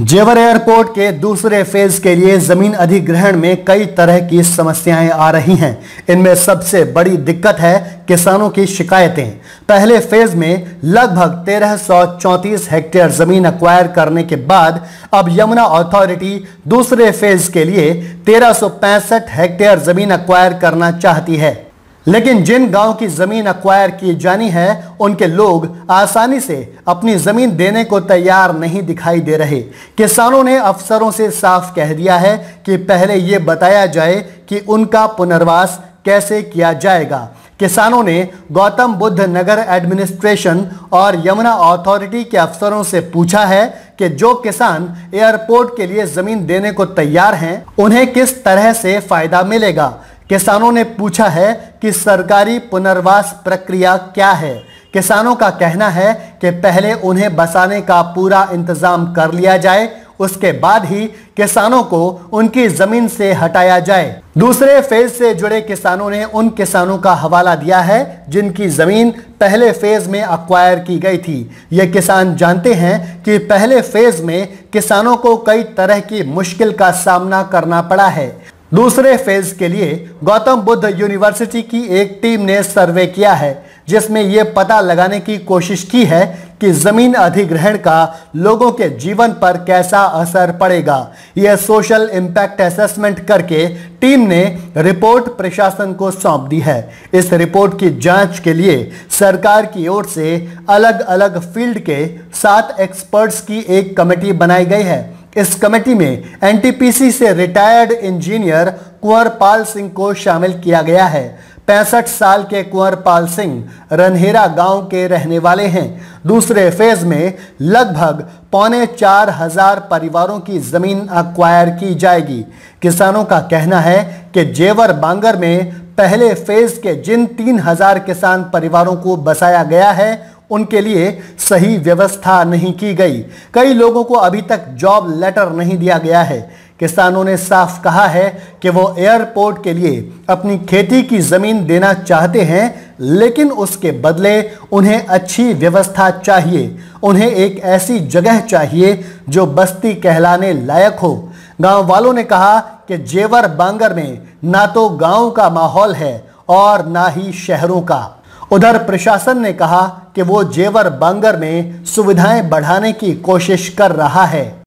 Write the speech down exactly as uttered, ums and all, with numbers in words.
जेवर एयरपोर्ट के दूसरे फेज के लिए जमीन अधिग्रहण में कई तरह की समस्याएं आ रही हैं। इनमें सबसे बड़ी दिक्कत है किसानों की शिकायतें। पहले फेज में लगभग तेरह सौ चौंतीस हेक्टेयर जमीन एक्वायर करने के बाद अब यमुना अथॉरिटी दूसरे फेज के लिए तेरह सौ पैंसठ हेक्टेयर जमीन एक्वायर करना चाहती है, लेकिन जिन गांव की ज़मीन एक्वायर की जानी है उनके लोग आसानी से अपनी ज़मीन देने को तैयार नहीं दिखाई दे रहे। किसानों ने अफसरों से साफ कह दिया है कि पहले ये बताया जाए कि उनका पुनर्वास कैसे किया जाएगा। किसानों ने गौतम बुद्ध नगर एडमिनिस्ट्रेशन और यमुना अथॉरिटी के अफसरों से पूछा है कि जो किसान एयरपोर्ट के लिए ज़मीन देने को तैयार हैं उन्हें किस तरह से फ़ायदा मिलेगा। किसानों ने पूछा है कि सरकारी पुनर्वास प्रक्रिया क्या है। किसानों का कहना है कि पहले उन्हें बसाने का पूरा इंतज़ाम कर लिया जाए, उसके बाद ही किसानों को उनकी ज़मीन से हटाया जाए। दूसरे फेज़ से जुड़े किसानों ने उन किसानों का हवाला दिया है जिनकी ज़मीन पहले फेज़ में एक्वायर की गई थी। ये किसान जानते हैं कि पहले फेज़ में किसानों को कई तरह की मुश्किल का सामना करना पड़ा है। दूसरे फेज के लिए गौतम बुद्ध यूनिवर्सिटी की एक टीम ने सर्वे किया है, जिसमें ये पता लगाने की कोशिश की है कि ज़मीन अधिग्रहण का लोगों के जीवन पर कैसा असर पड़ेगा। यह सोशल इम्पैक्ट असेसमेंट करके टीम ने रिपोर्ट प्रशासन को सौंप दी है। इस रिपोर्ट की जांच के लिए सरकार की ओर से अलग अलग फील्ड के सात एक्सपर्ट्स की एक कमेटी बनाई गई है। इस कमेटी में एन टी पी सी से रिटायर्ड इंजीनियर कुंवर पाल सिंह को शामिल किया गया है। पैंसठ साल के कुंवर पाल सिंह रनहेरा गांव के रहने वाले हैं। दूसरे फेज में लगभग पौने चार हजार परिवारों की ज़मीन एक्वायर की जाएगी। किसानों का कहना है कि जेवर बांगर में पहले फेज के जिन तीन हजार किसान परिवारों को बसाया गया है उनके लिए सही व्यवस्था नहीं की गई। कई लोगों को अभी तक जॉब लेटर नहीं दिया गया है। किसानों ने साफ कहा है कि वो एयरपोर्ट के लिए अपनी खेती की ज़मीन देना चाहते हैं, लेकिन उसके बदले उन्हें अच्छी व्यवस्था चाहिए। उन्हें एक ऐसी जगह चाहिए जो बस्ती कहलाने लायक हो। गांव वालों ने कहा कि जेवर बांगर में ना तो गांव का माहौल है और ना ही शहरों का। उधर प्रशासन ने कहा कि वो जेवर बांगर में सुविधाएं बढ़ाने की कोशिश कर रहा है।